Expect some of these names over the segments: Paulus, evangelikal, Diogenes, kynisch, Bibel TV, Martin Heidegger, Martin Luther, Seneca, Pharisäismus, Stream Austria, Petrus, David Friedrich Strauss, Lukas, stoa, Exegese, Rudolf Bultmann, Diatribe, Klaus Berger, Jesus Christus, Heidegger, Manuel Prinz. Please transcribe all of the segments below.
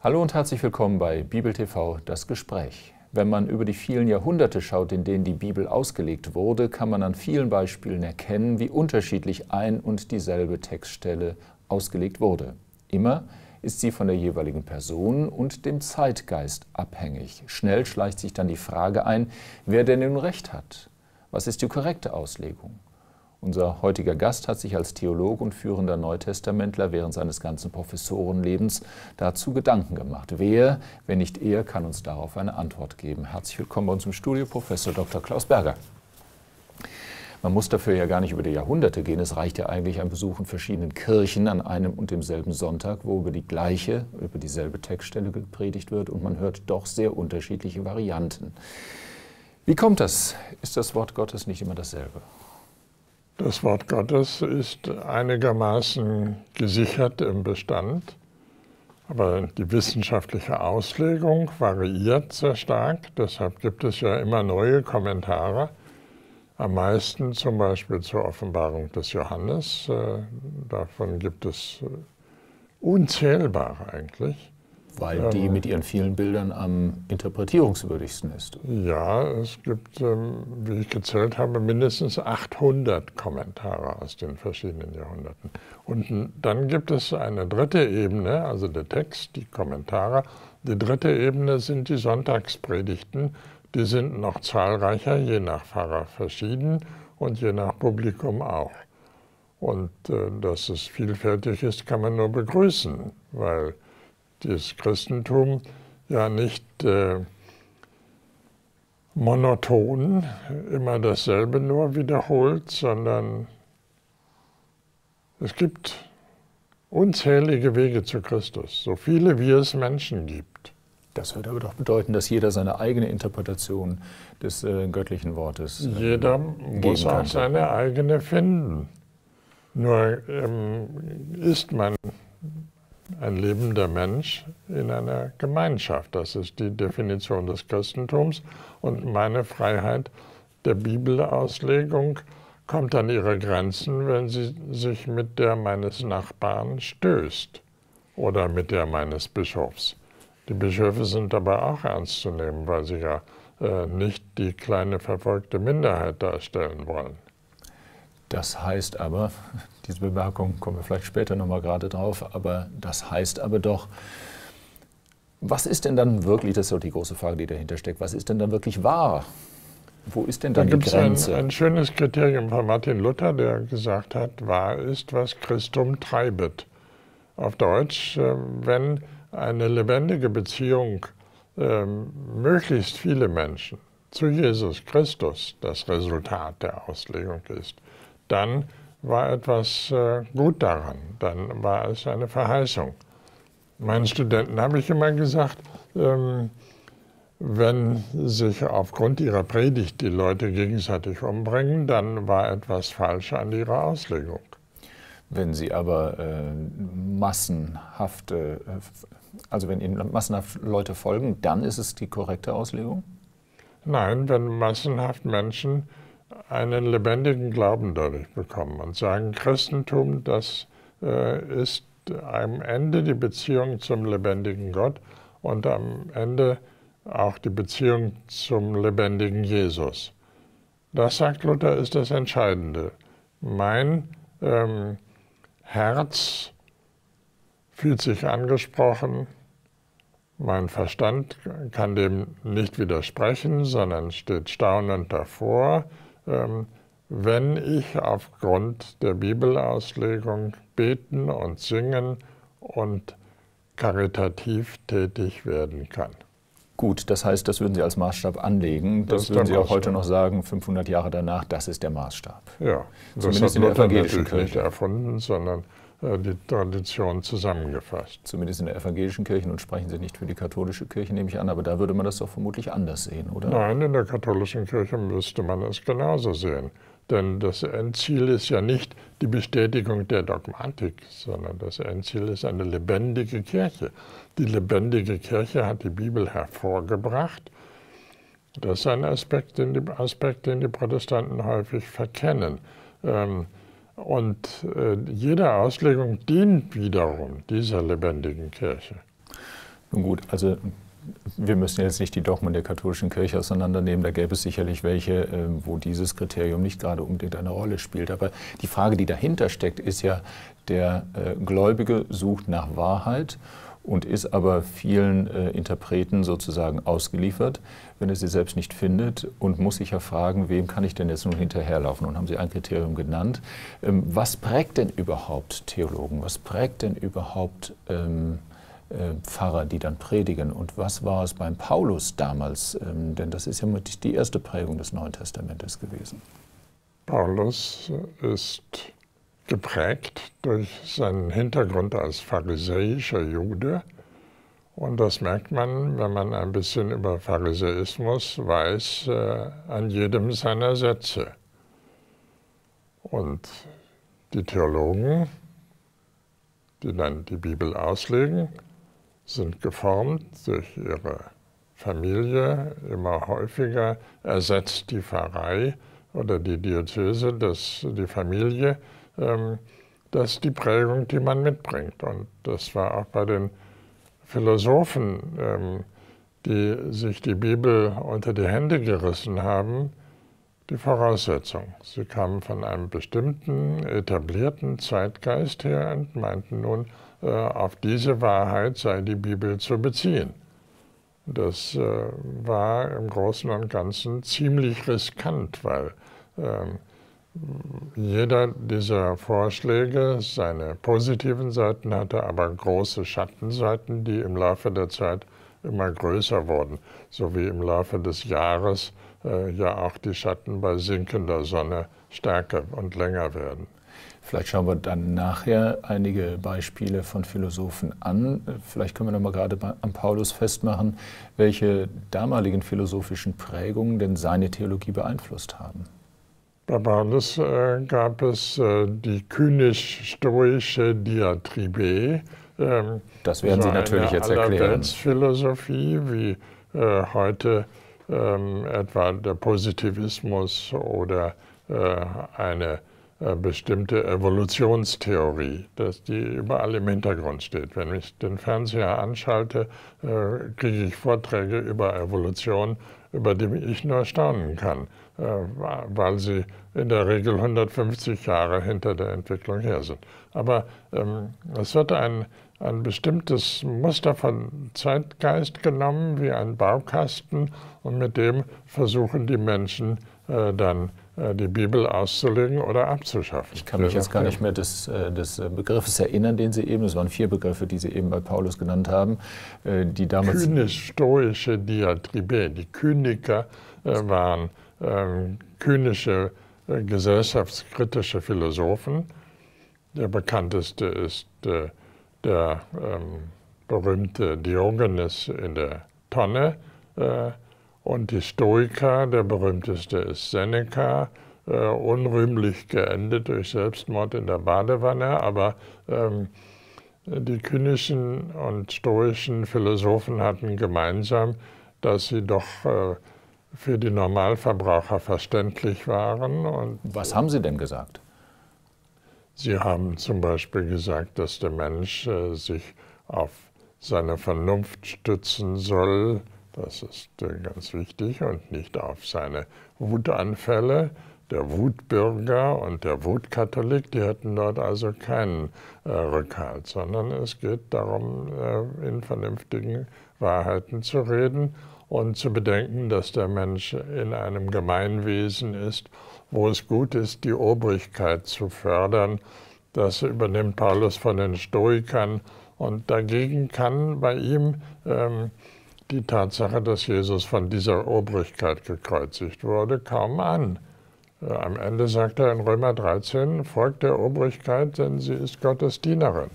Hallo und herzlich willkommen bei Bibel TV, das Gespräch. Wenn man über die vielen Jahrhunderte schaut, in denen die Bibel ausgelegt wurde, kann man an vielen Beispielen erkennen, wie unterschiedlich ein und dieselbe Textstelle ausgelegt wurde. Immer ist sie von der jeweiligen Person und dem Zeitgeist abhängig. Schnell schleicht sich dann die Frage ein, wer denn nun Recht hat? Was ist die korrekte Auslegung? Unser heutiger Gast hat sich als Theologe und führender Neutestamentler während seines ganzen Professorenlebens dazu Gedanken gemacht. Wer, wenn nicht er, kann uns darauf eine Antwort geben. Herzlich willkommen bei uns im Studio, Professor Dr. Klaus Berger. Man muss dafür ja gar nicht über die Jahrhunderte gehen. Es reicht ja eigentlich ein Besuch in verschiedenen Kirchen an einem und demselben Sonntag, wo über dieselbe Textstelle gepredigt wird und man hört doch sehr unterschiedliche Varianten. Wie kommt das? Ist das Wort Gottes nicht immer dasselbe? Das Wort Gottes ist einigermaßen gesichert im Bestand, aber die wissenschaftliche Auslegung variiert sehr stark. Deshalb gibt es ja immer neue Kommentare, am meisten zum Beispiel zur Offenbarung des Johannes. Davon gibt es unzählbare eigentlich. Weil die mit ihren vielen Bildern am interpretierungswürdigsten ist. Ja, es gibt, wie ich gezählt habe, mindestens 800 Kommentare aus den verschiedenen Jahrhunderten. Und dann gibt es eine dritte Ebene, also der Text, die Kommentare. Die dritte Ebene sind die Sonntagspredigten. Die sind noch zahlreicher, je nach Pfarrer verschieden und je nach Publikum auch. Und dass es vielfältig ist, kann man nur begrüßen, weil das Christentum ja nicht monoton immer dasselbe nur wiederholt, sondern es gibt unzählige Wege zu Christus, so viele wie es Menschen gibt. Das würde aber doch bedeuten, dass jeder seine eigene Interpretation des göttlichen Wortes jeder muss auch seine eigene finden. Nur ist man ein lebender Mensch in einer Gemeinschaft. Das ist die Definition des Christentums. Und meine Freiheit der Bibelauslegung kommt an ihre Grenzen, wenn sie sich mit der meines Nachbarn stößt oder mit der meines Bischofs. Die Bischöfe sind dabei auch ernst zu nehmen, weil sie ja nicht die kleine verfolgte Minderheit darstellen wollen. Das heißt aber, diese Bemerkung kommen wir vielleicht später nochmal gerade drauf, aber das heißt aber doch, was ist denn dann wirklich, das ist ja die große Frage, die dahinter steckt, was ist denn dann wirklich wahr? Wo ist denn dann die Grenze? Ein schönes Kriterium von Martin Luther, der gesagt hat, wahr ist, was Christum treibet. Auf Deutsch, wenn eine lebendige Beziehung möglichst viele Menschen zu Jesus Christus das Resultat der Auslegung ist, dann war etwas gut daran, dann war es eine Verheißung. Meinen Studenten habe ich immer gesagt, wenn sich aufgrund ihrer Predigt die Leute gegenseitig umbringen, dann war etwas falsch an ihrer Auslegung. Wenn sie aber wenn ihnen massenhaft Leute folgen, dann ist es die korrekte Auslegung? Nein, wenn massenhaft Menschen einen lebendigen Glauben dadurch bekommen und sagen, Christentum, das ist am Ende die Beziehung zum lebendigen Gott und am Ende auch die Beziehung zum lebendigen Jesus. Das, sagt Luther, ist das Entscheidende. Mein Herz fühlt sich angesprochen, mein Verstand kann dem nicht widersprechen, sondern steht staunend davor, wenn ich aufgrund der Bibelauslegung beten und singen und karitativ tätig werden kann. Gut, das heißt, das würden Sie als Maßstab anlegen. Das würden Sie auch heute noch sagen, 500 Jahre danach, das ist der Maßstab. Ja, das hat Luther natürlich nicht erfunden, sondern die Tradition zusammengefasst. Zumindest in der evangelischen Kirche, und sprechen Sie nicht für die katholische Kirche, nehme ich an, aber da würde man das doch vermutlich anders sehen, oder? Nein, in der katholischen Kirche müsste man es genauso sehen. Denn das Endziel ist ja nicht die Bestätigung der Dogmatik, sondern das Endziel ist eine lebendige Kirche. Die lebendige Kirche hat die Bibel hervorgebracht. Das ist ein Aspekt, den die Protestanten häufig verkennen. Und jede Auslegung dient wiederum dieser lebendigen Kirche. Nun gut, also wir müssen jetzt nicht die Dogmen der katholischen Kirche auseinandernehmen. Da gäbe es sicherlich welche, wo dieses Kriterium nicht gerade unbedingt eine Rolle spielt. Aber die Frage, die dahinter steckt, ist ja, der Gläubige sucht nach Wahrheit und ist aber vielen Interpreten sozusagen ausgeliefert, wenn er sie selbst nicht findet, und muss sich ja fragen, wem kann ich denn jetzt nun hinterherlaufen? Und haben Sie ein Kriterium genannt. Was prägt denn überhaupt Theologen? Was prägt denn überhaupt Pfarrer, die dann predigen? Und was war es beim Paulus damals? Denn das ist ja die erste Prägung des Neuen Testamentes gewesen. Paulus ist geprägt durch seinen Hintergrund als pharisäischer Jude. Und das merkt man, wenn man ein bisschen über Pharisäismus weiß, an jedem seiner Sätze. Und die Theologen, die dann die Bibel auslegen, sind geformt durch ihre Familie, immer häufiger ersetzt die Pfarrei oder die Diözese, die Familie. Das ist die Prägung, die man mitbringt. Und das war auch bei den Philosophen, die sich die Bibel unter die Hände gerissen haben, die Voraussetzung. Sie kamen von einem bestimmten, etablierten Zeitgeist her und meinten nun, auf diese Wahrheit sei die Bibel zu beziehen. Das war im Großen und Ganzen ziemlich riskant, weil jeder dieser Vorschläge seine positiven Seiten hatte, aber große Schattenseiten, die im Laufe der Zeit immer größer wurden, so wie im Laufe des Jahres ja auch die Schatten bei sinkender Sonne stärker und länger werden. Vielleicht schauen wir dann nachher einige Beispiele von Philosophen an. Vielleicht können wir noch mal gerade an Paulus festmachen, welche damaligen philosophischen Prägungen denn seine Theologie beeinflusst haben. Bei Paulus gab es die kynisch-stoische Diatribe. Das werden Sie natürlich jetzt erklären. Philosophie wie heute etwa der Positivismus oder eine bestimmte Evolutionstheorie, die überall im Hintergrund steht. Wenn ich den Fernseher anschalte, kriege ich Vorträge über Evolution, über die ich nur staunen kann, weil sie in der Regel 150 Jahre hinter der Entwicklung her sind. Aber es wird ein bestimmtes Muster von Zeitgeist genommen, wie ein Baukasten, und mit dem versuchen die Menschen dann die Bibel auszulegen oder abzuschaffen. Ich kann mich jetzt gar nicht mehr des Begriffes erinnern, den Sie eben, das waren 4 Begriffe, die Sie eben bei Paulus genannt haben, die damals... Kynisch-stoische Diatribe, die Kyniker waren kynische, gesellschaftskritische Philosophen. Der bekannteste ist der berühmte Diogenes in der Tonne, und die Stoiker, der berühmteste ist Seneca, unrühmlich geendet durch Selbstmord in der Badewanne. Aber die kynischen und stoischen Philosophen hatten gemeinsam, dass sie doch für die Normalverbraucher verständlich waren. Und was haben sie denn gesagt? Sie haben zum Beispiel gesagt, dass der Mensch sich auf seine Vernunft stützen soll, das ist ganz wichtig, und nicht auf seine Wutanfälle. Der Wutbürger und der Wutkatholik, die hätten dort also keinen Rückhalt, sondern es geht darum, in vernünftigen Wahrheiten zu reden und zu bedenken, dass der Mensch in einem Gemeinwesen ist, wo es gut ist, die Obrigkeit zu fördern. Das übernimmt Paulus von den Stoikern. Und dagegen kann bei ihm die Tatsache, dass Jesus von dieser Obrigkeit gekreuzigt wurde, kaum an. Am Ende sagt er in Römer 13, folgt der Obrigkeit, denn sie ist Gottes Dienerin.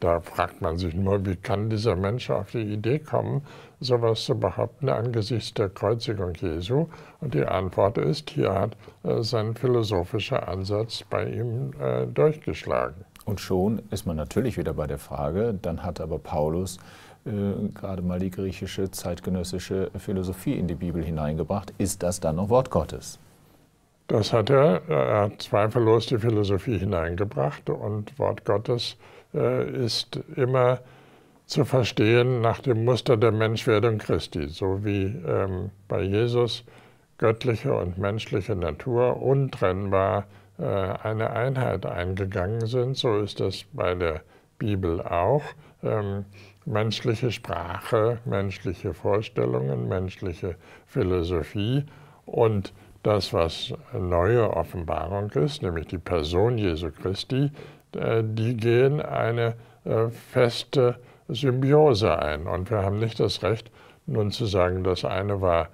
Da fragt man sich nur, wie kann dieser Mensch auf die Idee kommen, sowas zu behaupten angesichts der Kreuzigung Jesu? Und die Antwort ist, hier hat sein philosophischer Ansatz bei ihm durchgeschlagen. Und schon ist man natürlich wieder bei der Frage, dann hat aber Paulus gerade mal die griechische zeitgenössische Philosophie in die Bibel hineingebracht. Ist das dann noch Wort Gottes? Das hat er. Er hat zweifellos die Philosophie hineingebracht, und Wort Gottes ist immer zu verstehen nach dem Muster der Menschwerdung Christi, so wie bei Jesus göttliche und menschliche Natur untrennbar eine Einheit eingegangen sind. So ist es bei der Bibel auch. Menschliche Sprache, menschliche Vorstellungen, menschliche Philosophie und das, was neue Offenbarung ist, nämlich die Person Jesu Christi, die gehen eine feste Symbiose ein. Und wir haben nicht das Recht, nun zu sagen, das eine war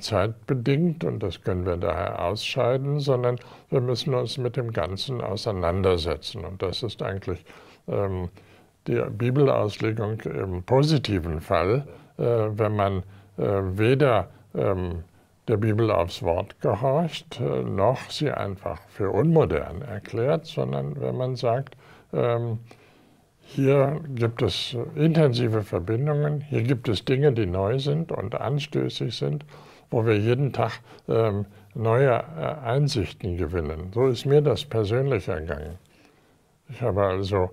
zeitbedingt und das können wir daher ausscheiden, sondern wir müssen uns mit dem Ganzen auseinandersetzen. Und das ist eigentlich die Bibelauslegung im positiven Fall, wenn man weder der Bibel aufs Wort gehorcht, noch sie einfach für unmodern erklärt, sondern wenn man sagt, hier gibt es intensive Verbindungen, hier gibt es Dinge, die neu sind und anstößig sind, wo wir jeden Tag neue Einsichten gewinnen. So ist mir das persönlich ergangen. Ich habe also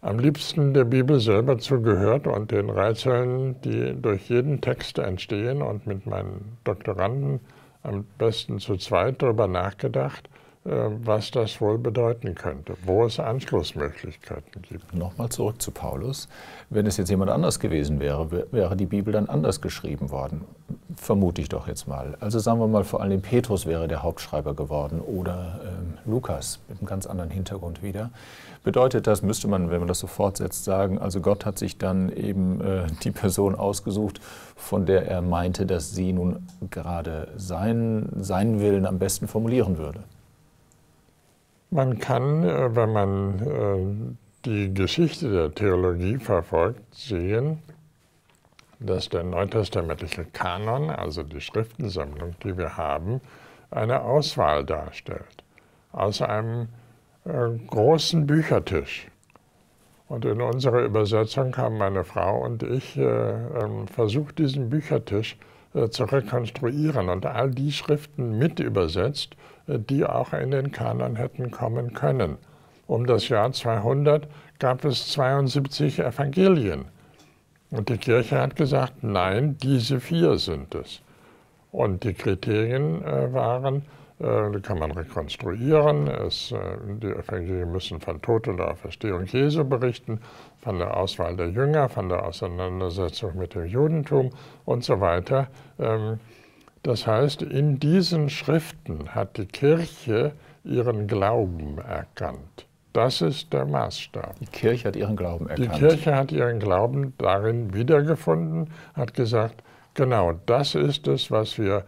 am liebsten der Bibel selber zugehört und den Reizeln, die durch jeden Text entstehen, und mit meinen Doktoranden am besten zu zweit darüber nachgedacht, was das wohl bedeuten könnte, wo es Anschlussmöglichkeiten gibt. Nochmal zurück zu Paulus. Wenn es jetzt jemand anders gewesen wäre, wäre die Bibel dann anders geschrieben worden? Vermute ich doch jetzt mal. Also sagen wir mal, vor allem Petrus wäre der Hauptschreiber geworden oder Lukas mit einem ganz anderen Hintergrund wieder. Bedeutet das, müsste man, wenn man das so fortsetzt, sagen, also Gott hat sich dann eben die Person ausgesucht, von der er meinte, dass sie nun gerade seinen Willen am besten formulieren würde. Man kann, wenn man die Geschichte der Theologie verfolgt, sehen, dass der neutestamentliche Kanon, also die Schriftensammlung, die wir haben, eine Auswahl darstellt aus einem großen Büchertisch. Und in unserer Übersetzung haben meine Frau und ich versucht, diesen Büchertisch zu rekonstruieren und all die Schriften mit übersetzt, die auch in den Kanon hätten kommen können. Um das Jahr 200 gab es 72 Evangelien. Und die Kirche hat gesagt, nein, diese 4 sind es. Und die Kriterien waren, die kann man rekonstruieren, die Evangelien müssen von Tod oder Auferstehung Jesu berichten, von der Auswahl der Jünger, von der Auseinandersetzung mit dem Judentum und so weiter. Das heißt, in diesen Schriften hat die Kirche ihren Glauben erkannt. Das ist der Maßstab. Die Kirche hat ihren Glauben erkannt. Die Kirche hat ihren Glauben darin wiedergefunden, hat gesagt, genau das ist es, was wir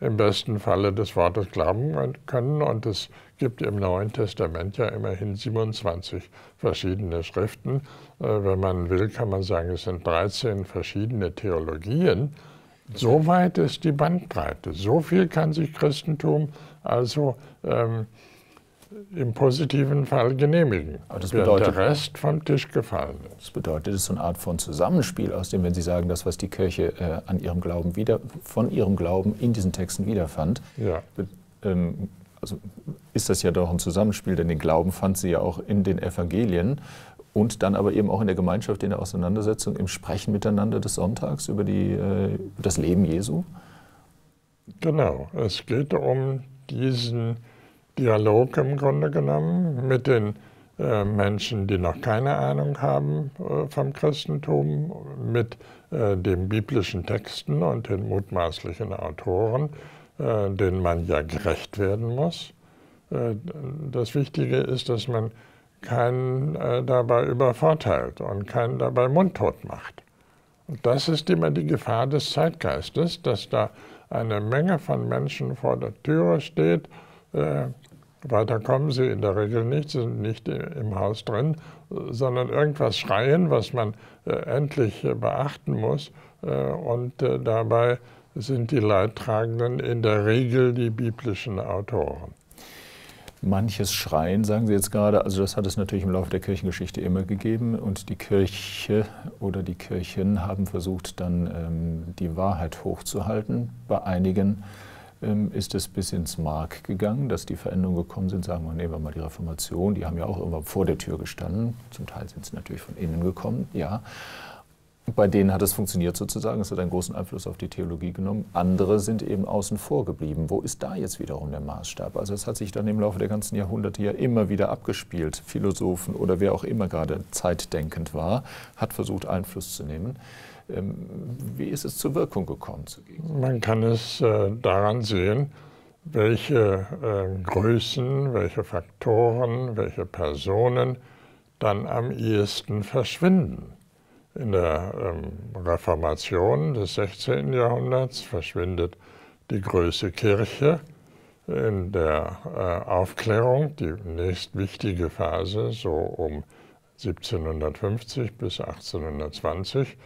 im besten Falle des Wortes glauben können. Und es gibt im Neuen Testament ja immerhin 27 verschiedene Schriften. Wenn man will, kann man sagen, es sind 13 verschiedene Theologien. So weit ist die Bandbreite. So viel kann sich Christentum also im positiven Fall genehmigen, während der Rest vom Tisch gefallen ist. Das bedeutet, es ist so eine Art von Zusammenspiel, aus dem, wenn Sie sagen, das, was die Kirche an ihrem Glauben von ihrem Glauben in diesen Texten wiederfand, ja. Also ist das ja doch ein Zusammenspiel, denn den Glauben fand sie ja auch in den Evangelien. Und dann aber eben auch in der Gemeinschaft, in der Auseinandersetzung, im Sprechen miteinander des Sonntags über das Leben Jesu? Genau, es geht um diesen Dialog im Grunde genommen mit den Menschen, die noch keine Ahnung haben vom Christentum, mit den biblischen Texten und den mutmaßlichen Autoren, denen man ja gerecht werden muss. Das Wichtige ist, dass man keinen dabei übervorteilt und keinen dabei mundtot macht. Und das ist immer die Gefahr des Zeitgeistes, dass da eine Menge von Menschen vor der Türe steht. Weiter kommen sie in der Regel nicht, sie sind nicht im Haus drin, sondern irgendwas schreien, was man endlich beachten muss. Und dabei sind die Leidtragenden in der Regel die biblischen Autoren. Manches Schreien, sagen Sie jetzt gerade, also das hat es natürlich im Laufe der Kirchengeschichte immer gegeben, und die Kirche oder die Kirchen haben versucht, dann die Wahrheit hochzuhalten. Bei einigen ist es bis ins Mark gegangen, dass die Veränderungen gekommen sind. Sagen wir, nehmen wir mal die Reformation, die haben ja auch immer vor der Tür gestanden. Zum Teil sind sie natürlich von innen gekommen, ja. Bei denen hat es funktioniert sozusagen, es hat einen großen Einfluss auf die Theologie genommen. Andere sind eben außen vor geblieben. Wo ist da jetzt wiederum der Maßstab? Also es hat sich dann im Laufe der ganzen Jahrhunderte ja immer wieder abgespielt. Philosophen oder wer auch immer gerade zeitdenkend war, hat versucht Einfluss zu nehmen. Wie ist es zur Wirkung gekommen? Man kann es daran sehen, welche Größen, welche Faktoren, welche Personen dann am ehesten verschwinden. In der Reformation des 16. Jahrhunderts verschwindet die Größe Kirche. In der Aufklärung, die nächstwichtige Phase, so um 1750 bis 1820,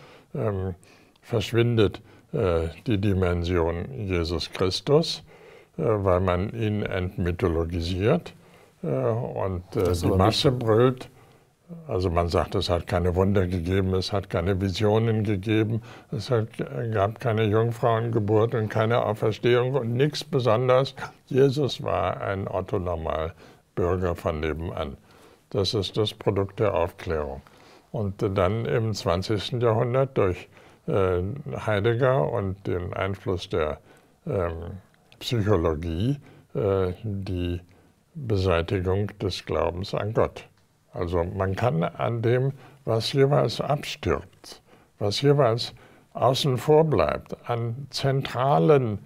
verschwindet die Dimension Jesus Christus, weil man ihn entmythologisiert und die Masse brüllt. Also man sagt, es hat keine Wunder gegeben, es hat keine Visionen gegeben, es gab keine Jungfrauengeburt und keine Auferstehung und nichts Besonderes. Jesus war ein Otto-Normal-Bürger von nebenan. Das ist das Produkt der Aufklärung. Und dann im 20. Jahrhundert durch Heidegger und den Einfluss der Psychologie die Beseitigung des Glaubens an Gott. Also man kann an dem, was jeweils abstirbt, was jeweils außen vor bleibt, an zentralen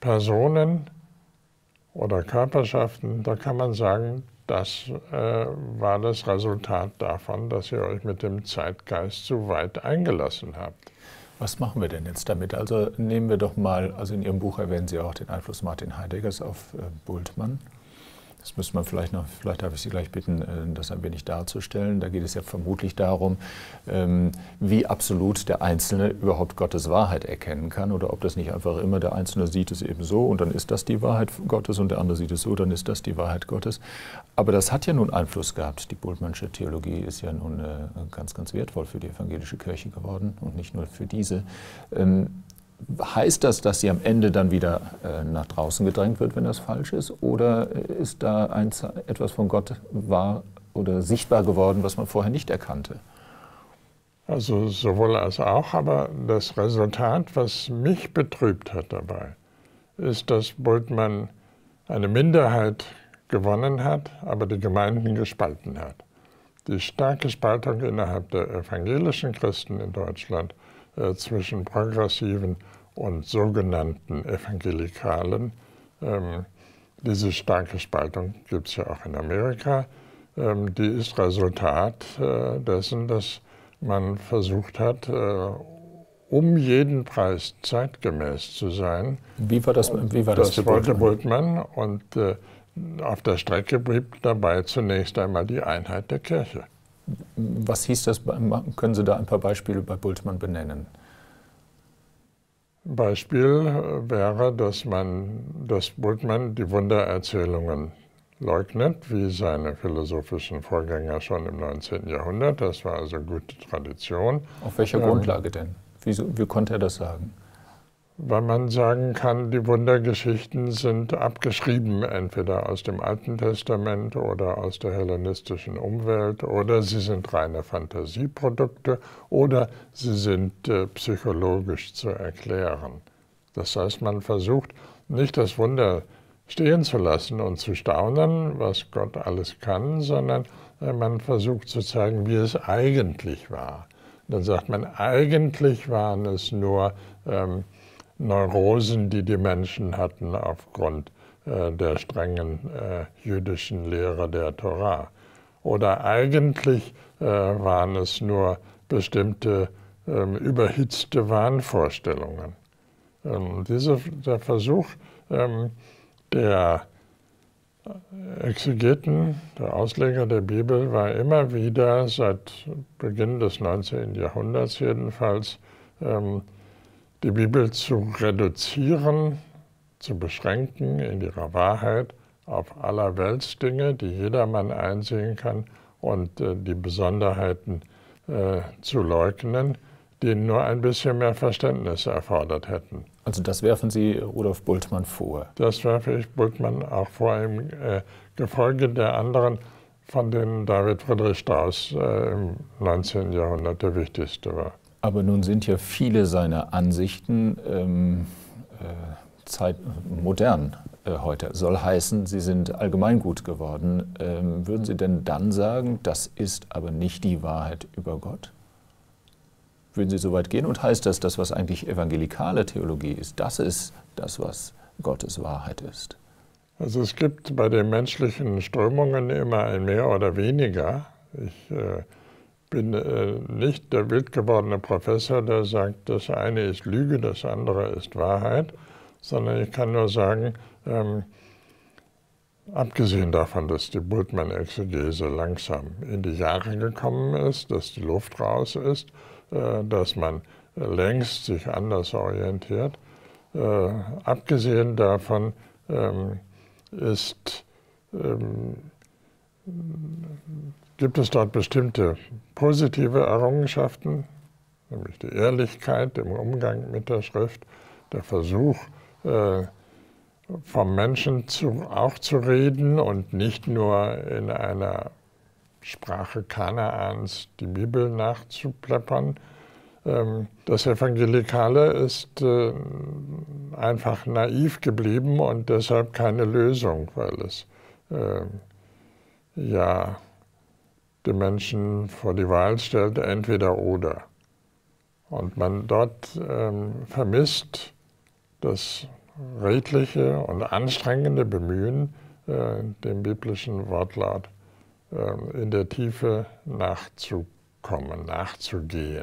Personen oder Körperschaften, da kann man sagen, das war das Resultat davon, dass ihr euch mit dem Zeitgeist zu weit eingelassen habt. Was machen wir denn jetzt damit? Also nehmen wir doch mal, also in Ihrem Buch erwähnen Sie auch den Einfluss Martin Heideggers auf Bultmann. Das müsste man vielleicht noch, vielleicht darf ich Sie gleich bitten, das ein wenig darzustellen. Da geht es ja vermutlich darum, wie absolut der Einzelne überhaupt Gottes Wahrheit erkennen kann oder ob das nicht einfach immer der Einzelne sieht es eben so und dann ist das die Wahrheit Gottes und der andere sieht es so, dann ist das die Wahrheit Gottes. Aber das hat ja nun Einfluss gehabt. Die Bultmannsche Theologie ist ja nun ganz, ganz wertvoll für die evangelische Kirche geworden und nicht nur für diese. Heißt das, dass sie am Ende dann wieder nach draußen gedrängt wird, wenn das falsch ist? Oder ist da etwas von Gott wahr oder sichtbar geworden, was man vorher nicht erkannte? Also sowohl als auch, aber das Resultat, was mich betrübt hat dabei, ist, dass Bultmann eine Minderheit gewonnen hat, aber die Gemeinden gespalten hat. Die starke Spaltung innerhalb der evangelischen Christen in Deutschland zwischen Progressiven und sogenannten Evangelikalen. Diese starke Spaltung gibt es ja auch in Amerika. Die ist Resultat dessen, dass man versucht hat, um jeden Preis zeitgemäß zu sein. Wie war das wollte Bultmann und auf der Strecke blieb dabei zunächst einmal die Einheit der Kirche. Was hieß das? Können Sie da ein paar Beispiele bei Bultmann benennen? Beispiel wäre, dass Bultmann die Wundererzählungen leugnet, wie seine philosophischen Vorgänger schon im 19. Jahrhundert. Das war also gute Tradition. Auf welcher Grundlage denn? Wie konnte er das sagen? Weil man sagen kann, die Wundergeschichten sind abgeschrieben, entweder aus dem Alten Testament oder aus der hellenistischen Umwelt, oder sie sind reine Fantasieprodukte, oder sie sind psychologisch zu erklären. Das heißt, man versucht, nicht das Wunder stehen zu lassen und zu staunen, was Gott alles kann, sondern man versucht zu zeigen, wie es eigentlich war. Dann sagt man, eigentlich waren es nur Neurosen, die die Menschen hatten aufgrund der strengen jüdischen Lehre der Torah. Oder eigentlich waren es nur bestimmte überhitzte Wahnvorstellungen. Der Versuch der Exegeten, der Ausleger der Bibel, war immer wieder, seit Beginn des 19. Jahrhunderts jedenfalls, die Bibel zu reduzieren, zu beschränken in ihrer Wahrheit auf Allerweltsdinge, die jedermann einsehen kann, und die Besonderheiten zu leugnen, die nur ein bisschen mehr Verständnis erfordert hätten. Also das werfen Sie Rudolf Bultmann vor? Das werfe ich Bultmann auch vor, im Gefolge der anderen, von denen David Friedrich Strauss im 19. Jahrhundert der wichtigste war. Aber nun sind ja viele seiner Ansichten modern heute. Soll heißen, sie sind allgemeingut geworden. Würden Sie denn dann sagen, das ist aber nicht die Wahrheit über Gott? Würden Sie so weit gehen? Und heißt das, das, was eigentlich evangelikale Theologie ist das, was Gottes Wahrheit ist? Also es gibt bei den menschlichen Strömungen immer ein mehr oder weniger. Ich bin nicht der wild gewordene Professor, der sagt, das eine ist Lüge, das andere ist Wahrheit, sondern ich kann nur sagen, abgesehen davon, dass die Bultmann-Exegese langsam in die Jahre gekommen ist, dass die Luft raus ist, dass man längst sich anders orientiert. Abgesehen davon gibt es dort bestimmte positive Errungenschaften, nämlich die Ehrlichkeit im Umgang mit der Schrift, der Versuch, vom Menschen auch zu reden und nicht nur in einer Sprache Kanaans die Bibel nachzupläppern. Das Evangelikale ist einfach naiv geblieben und deshalb keine Lösung, weil es ja den Menschen vor die Wahl stellt, entweder oder. Und man dort vermisst das redliche und anstrengende Bemühen, dem biblischen Wortlaut in der Tiefe nachzugehen.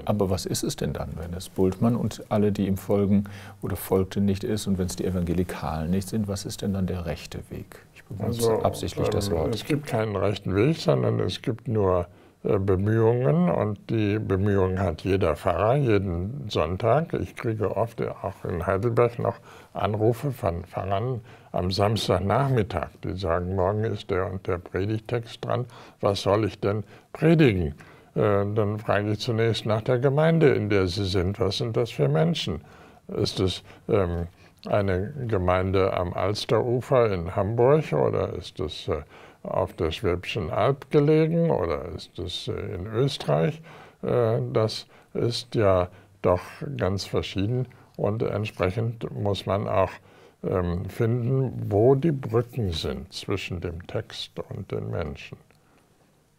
Aber was ist es denn dann, wenn es Bultmann und alle, die ihm folgen oder folgten, nicht ist und wenn es die Evangelikalen nicht sind, was ist denn dann der rechte Weg? Ich benutze also absichtlich das Wort. Es gibt keinen rechten Weg, sondern es gibt nur Bemühungen und die Bemühungen hat jeder Pfarrer, jeden Sonntag. Ich kriege oft auch in Heidelberg noch Anrufe von Pfarrern am Samstagnachmittag, die sagen, morgen ist der und der Predigtext dran, was soll ich denn predigen? Dann frage ich zunächst nach der Gemeinde, in der sie sind, was sind das für Menschen? Ist es eine Gemeinde am Alsterufer in Hamburg oder ist es auf der Schwäbischen Alb gelegen oder ist es in Österreich? Das ist ja doch ganz verschieden und entsprechend muss man auch finden, wo die Brücken sind zwischen dem Text und den Menschen.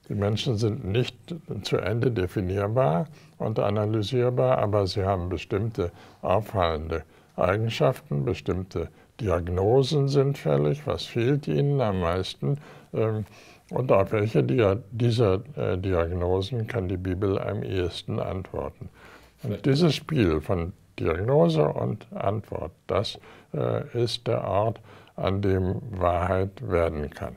Die Menschen sind nicht zu Ende definierbar und analysierbar, aber sie haben bestimmte auffallende Eigenschaften, bestimmte Diagnosen sind fällig, was fehlt ihnen am meisten und auf welche dieser Diagnosen kann die Bibel am ehesten antworten. Und dieses Spiel von Diagnose und Antwort, das ist der Ort, an dem Wahrheit werden kann.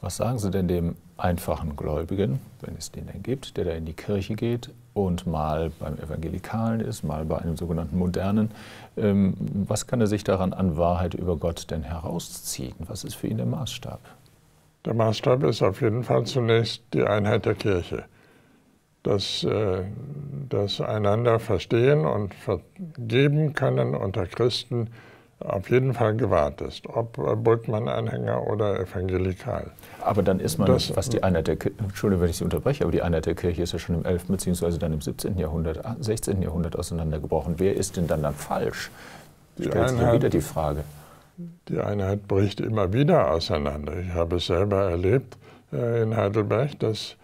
Was sagen Sie denn dem einfachen Gläubigen, wenn es den denn gibt, der da in die Kirche geht und mal beim Evangelikalen ist, mal bei einem sogenannten Modernen? Was kann er sich daran an Wahrheit über Gott denn herausziehen? Was ist für ihn der Maßstab? Der Maßstab ist auf jeden Fall zunächst die Einheit der Kirche. Das einander verstehen und vergeben können unter Christen auf jeden Fall gewahrt ist, ob Bultmann-Anhänger oder evangelikal. Aber dann ist man, was die Einheit der Kirche, Entschuldigung, wenn ich Sie unterbreche, aber die Einheit der Kirche ist ja schon im 11. bzw. dann im 17. Jahrhundert, 16. Jahrhundert auseinandergebrochen. Wer ist denn dann falsch? Stellt sich wieder die Frage. Die Einheit bricht immer wieder auseinander. Ich habe es selber erlebt in Heidelberg, dass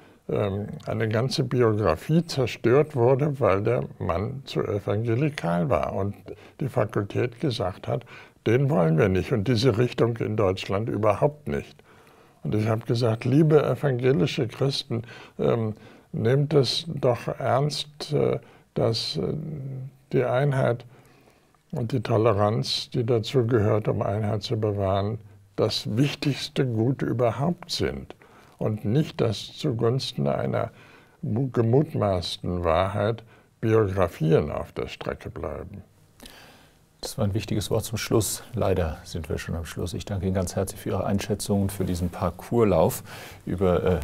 eine ganze Biografie zerstört wurde, weil der Mann zu evangelikal war und die Fakultät gesagt hat, den wollen wir nicht und diese Richtung in Deutschland überhaupt nicht. Und ich habe gesagt, liebe evangelische Christen, nehmt es doch ernst, dass die Einheit und die Toleranz, die dazu gehört, um Einheit zu bewahren, das wichtigste Gut überhaupt sind. Und nicht, dass zugunsten einer gemutmaßten Wahrheit Biografien auf der Strecke bleiben. Das war ein wichtiges Wort zum Schluss. Leider sind wir schon am Schluss. Ich danke Ihnen ganz herzlich für Ihre Einschätzung und für diesen Parcourslauf über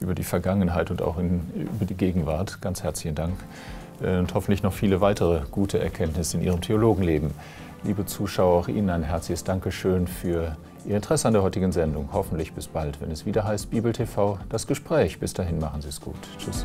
die Vergangenheit und auch über die Gegenwart. Ganz herzlichen Dank. und hoffentlich noch viele weitere gute Erkenntnisse in Ihrem Theologenleben. Liebe Zuschauer, auch Ihnen ein herzliches Dankeschön für Ihr Interesse an der heutigen Sendung. Hoffentlich bis bald, wenn es wieder heißt Bibel TV, das Gespräch. Bis dahin machen Sie es gut. Tschüss.